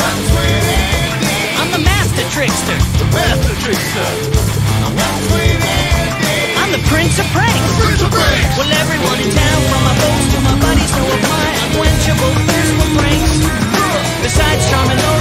I'm the master trickster. I'm the prince of pranks. Well, everyone in town, from my folks to my buddies, know of my unquenchable thirst for pranks. Besides charming.